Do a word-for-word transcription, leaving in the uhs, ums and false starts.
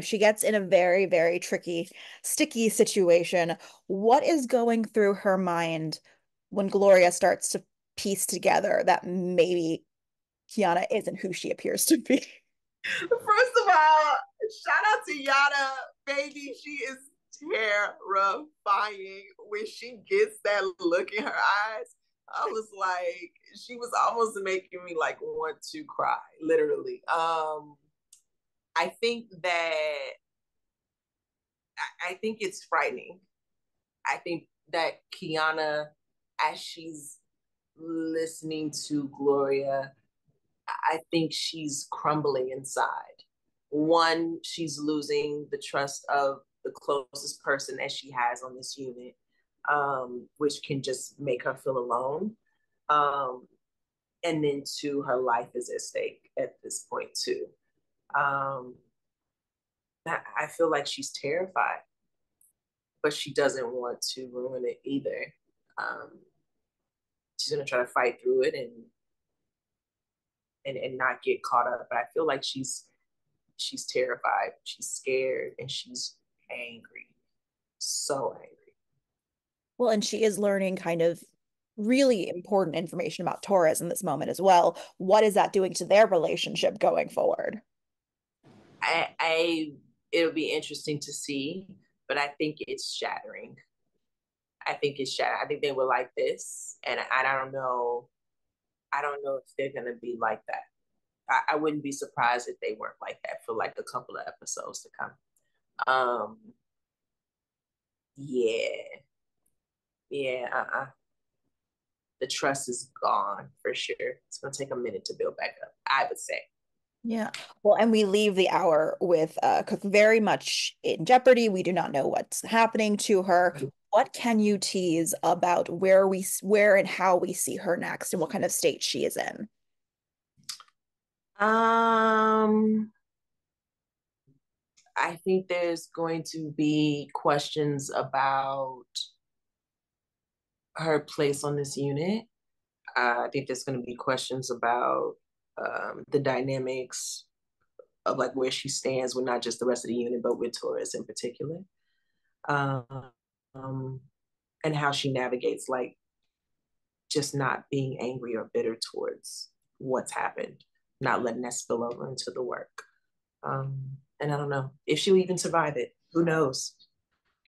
She gets in a very, very tricky, sticky situation. What is going through her mind when Gloria starts to piece together that maybe Kiana isn't who she appears to be? First of all, shout out to Yana, baby. She is terrifying. When she gets that look in her eyes, I was like, she was almost making me like want to cry, literally. Um, I think that, I think it's frightening. I think that Kiana, as she's listening to Gloria, I think she's crumbling inside. One, she's losing the trust of the closest person that she has on this unit, um, which can just make her feel alone. Um, and then two, her life is at stake at this point too. Um, I feel like she's terrified, but she doesn't want to ruin it either. Um, she's gonna try to fight through it and and and not get caught up. But I feel like she's she's terrified, she's scared, and she's angry, so angry. Well, and she is learning kind of really important information about Torres in this moment as well. What is that doing to their relationship going forward? I, I it'll be interesting to see, but I think it's shattering. I think it's shattering. I think they were like this, and I, I don't know. I don't know if they're gonna be like that. I, I wouldn't be surprised if they weren't like that for like a couple of episodes to come. Um. Yeah. Yeah. Uh-uh. The trust is gone for sure. It's gonna take a minute to build back up, I would say. Yeah. Well, and we leave the hour with uh, Cook very much in jeopardy. We do not know what's happening to her. What can you tease about where we, where and how we see her next, and what kind of state she is in? Um, I think there's going to be questions about her place on this unit. Uh, I think there's going to be questions about Um, the dynamics of like where she stands with not just the rest of the unit, but with Torres in particular, um, um, and how she navigates like just not being angry or bitter towards what's happened, not letting that spill over into the work. Um, and I don't know if she'll even survive it. Who knows?